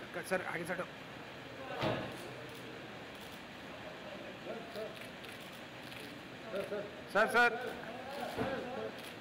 धक्का। सर आगे सटो sir sir sir.